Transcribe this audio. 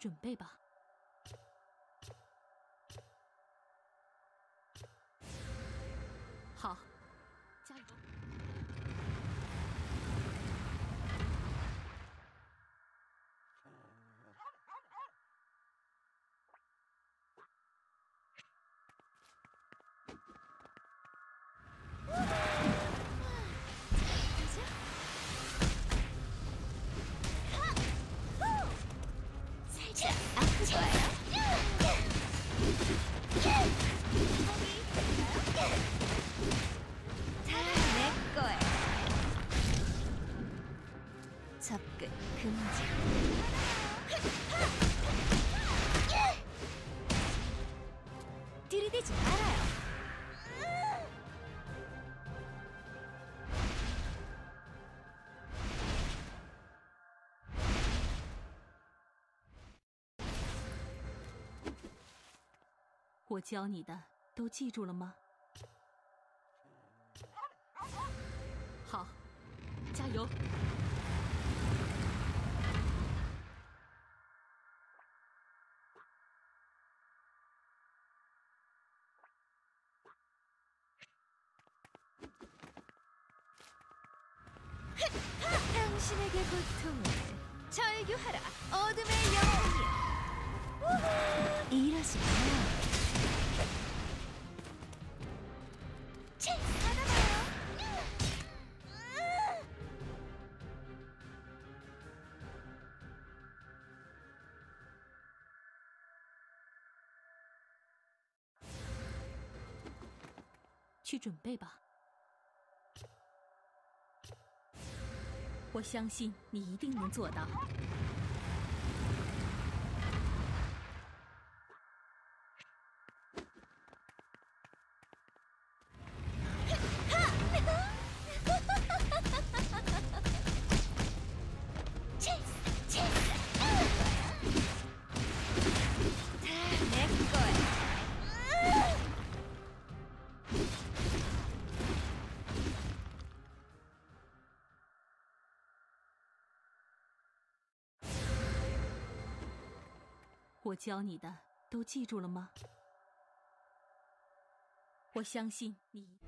准备吧。好，加油！접근 금지. 들이대지 말아요.我教你的都记住了吗？好，加油！ 당신에게 고통을 절규하라, 어둠의 영혼이여. 이러지 마요.去准备吧。 我相信你一定能做到。我教你的都记住了吗？我相信你。